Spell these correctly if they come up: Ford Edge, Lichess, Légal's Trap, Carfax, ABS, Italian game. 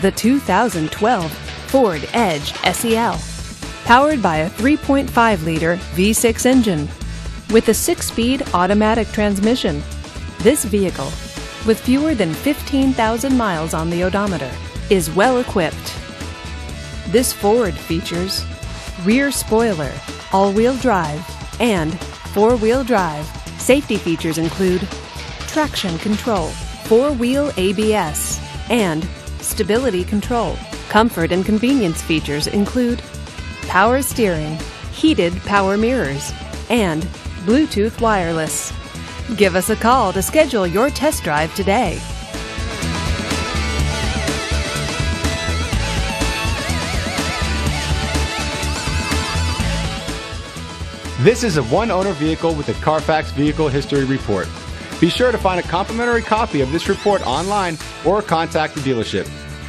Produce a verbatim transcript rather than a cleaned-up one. The two thousand twelve Ford Edge S E L, powered by a three point five liter V six engine with a six-speed automatic transmission. This vehicle, with fewer than fifteen thousand miles on the odometer, is well equipped. This Ford features rear spoiler, all-wheel drive, and four-wheel drive. Safety features include traction control, four-wheel A B S, and stability control. Comfort and convenience features include power steering, heated power mirrors, and Bluetooth wireless. Give us a call to schedule your test drive today. This is a one-owner vehicle with a Carfax Vehicle History Report. Be sure to find a complimentary copy of this report online or contact the dealership.